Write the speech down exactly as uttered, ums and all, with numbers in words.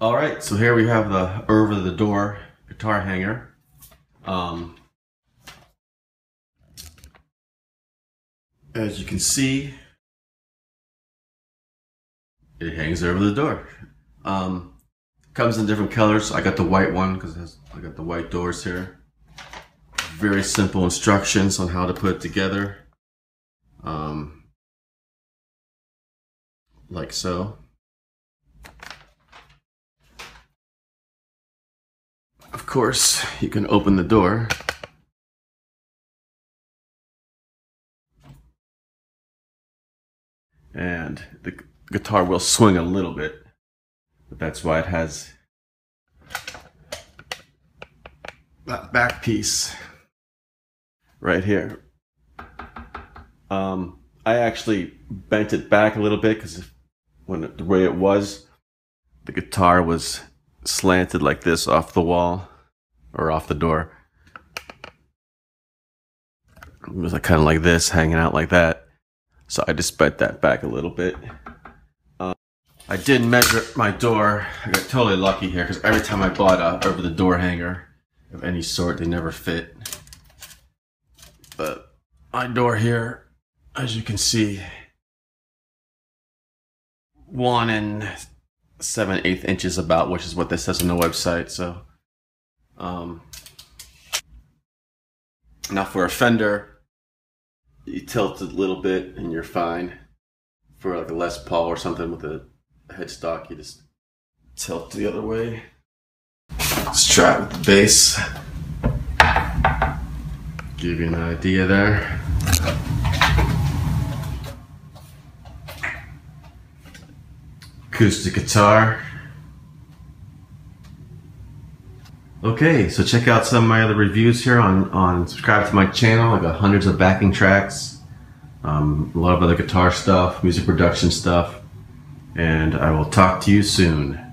All right, so here we have the over the door guitar hanger. Um, as you can see, it hangs over the door. Um, comes in different colors. I got the white one because it has, I got the white doors here. Very simple instructions on how to put it together. Um, like so. Of course, you can open the door. And the guitar will swing a little bit, but that's why it has that back piece right here. Um, I actually bent it back a little bit because when it, the way it was, the guitar was slanted like this off the wall or off the door. It was like, kind of like this, hanging out like that. So I just bent that back a little bit. I did measure my door. I got totally lucky here because every time I bought a over the door hanger of any sort, they never fit. But my door here, as you can see, one and seven eighth inches about, which is what this says on the website. So, um, now for a Fender, you tilt it a little bit and you're fine. For like a Les Paul or something with a headstock, you just tilt the other way. Let's try it with the bass. Give you an idea there. Acoustic guitar. Okay, so check out some of my other reviews here on, on subscribe to my channel. I've got hundreds of backing tracks, um, a lot of other guitar stuff, music production stuff. And I will talk to you soon.